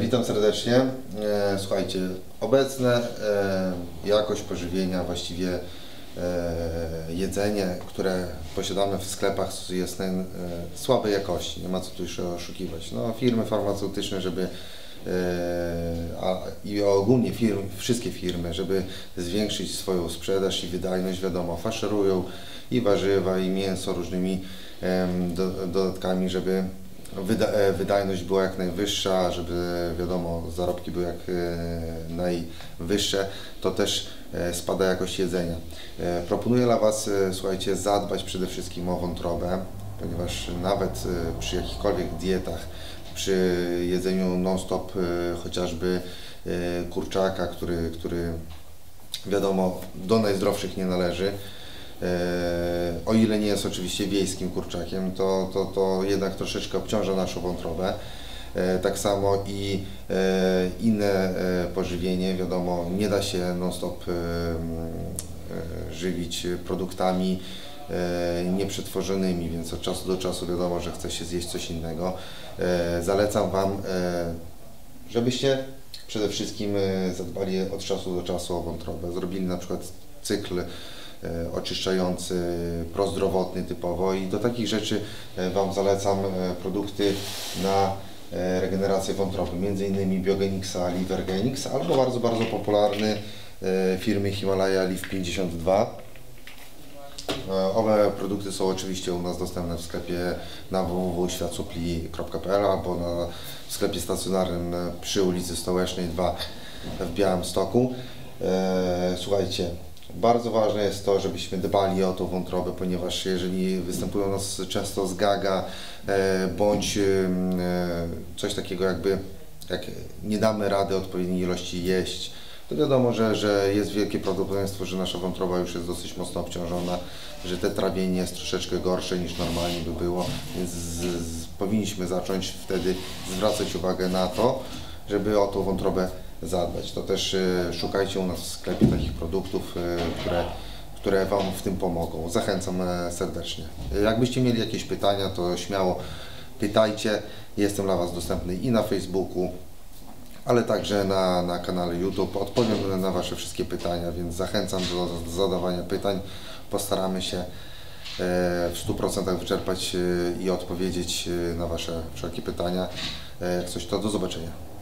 Witam serdecznie. Słuchajcie, obecne jakość pożywienia, właściwie jedzenie, które posiadamy w sklepach, jest słabej jakości, nie ma co tu już oszukiwać. No, firmy farmaceutyczne, wszystkie firmy, żeby zwiększyć swoją sprzedaż i wydajność, wiadomo, faszerują i warzywa, i mięso różnymi dodatkami, żeby wydajność była jak najwyższa, żeby, wiadomo, zarobki były jak najwyższe, to też spada jakość jedzenia. Proponuję dla Was, słuchajcie, zadbać przede wszystkim o wątrobę, ponieważ nawet przy jakichkolwiek dietach, przy jedzeniu non-stop chociażby kurczaka, który wiadomo do najzdrowszych nie należy, o ile nie jest oczywiście wiejskim kurczakiem, to jednak troszeczkę obciąża naszą wątrobę. Tak samo i inne pożywienie, wiadomo, nie da się non-stop żywić produktami nieprzetworzonymi, więc od czasu do czasu wiadomo, że chce się zjeść coś innego. Zalecam Wam, żebyście przede wszystkim zadbali od czasu do czasu o wątrobę. Zrobili na przykład cykl oczyszczający, prozdrowotny typowo, i do takich rzeczy Wam zalecam produkty na regenerację wątroby, między innymi Biogenixa, Livergenix, albo bardzo, bardzo popularny firmy Himalaya Liv 52. Owe produkty są oczywiście u nas dostępne w sklepie na www.swiatsupli.pl albo w sklepie stacjonarnym przy ulicy Stołecznej 2 w Białymstoku. Słuchajcie, bardzo ważne jest to, żebyśmy dbali o tą wątrobę, ponieważ jeżeli występują u nas często zgaga bądź coś takiego, jak nie damy rady odpowiedniej ilości jeść, to wiadomo, że jest wielkie prawdopodobieństwo, że nasza wątroba już jest dosyć mocno obciążona, że te trawienie jest troszeczkę gorsze niż normalnie by było, więc powinniśmy zacząć wtedy zwracać uwagę na to, żeby o tą wątrobę zadbać. To też szukajcie u nas w sklepie takich produktów, które Wam w tym pomogą. Zachęcam serdecznie. Jakbyście mieli jakieś pytania, to śmiało pytajcie. Jestem dla Was dostępny i na Facebooku, ale także na kanale YouTube. Odpowiem na Wasze wszystkie pytania, więc zachęcam do zadawania pytań. Postaramy się w 100% wyczerpać i odpowiedzieć na Wasze wszelkie pytania. Jak coś, to do zobaczenia.